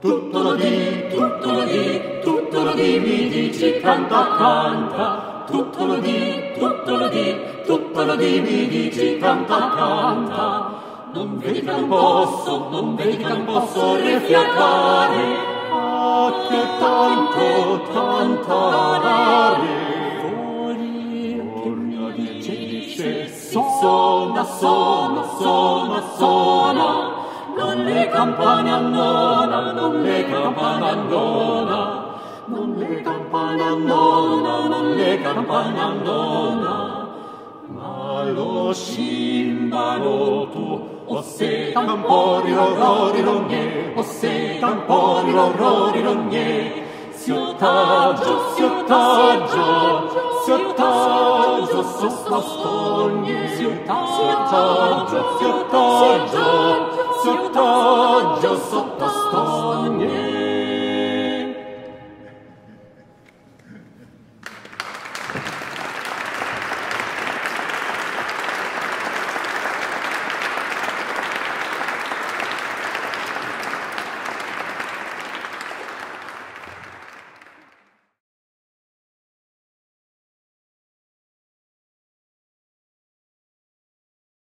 Tutto lo di mi dici canta canta tutto lo di mi dici canta canta non vedi che non posso rifiatare a te tanto amare voglio dice suona Non le campane annona, ma lo scimbalo tu, o se tambori l'orrori rogne, si ottaggio, sostastogne, si ottaggio, sottastogne.